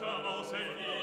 Santa Maus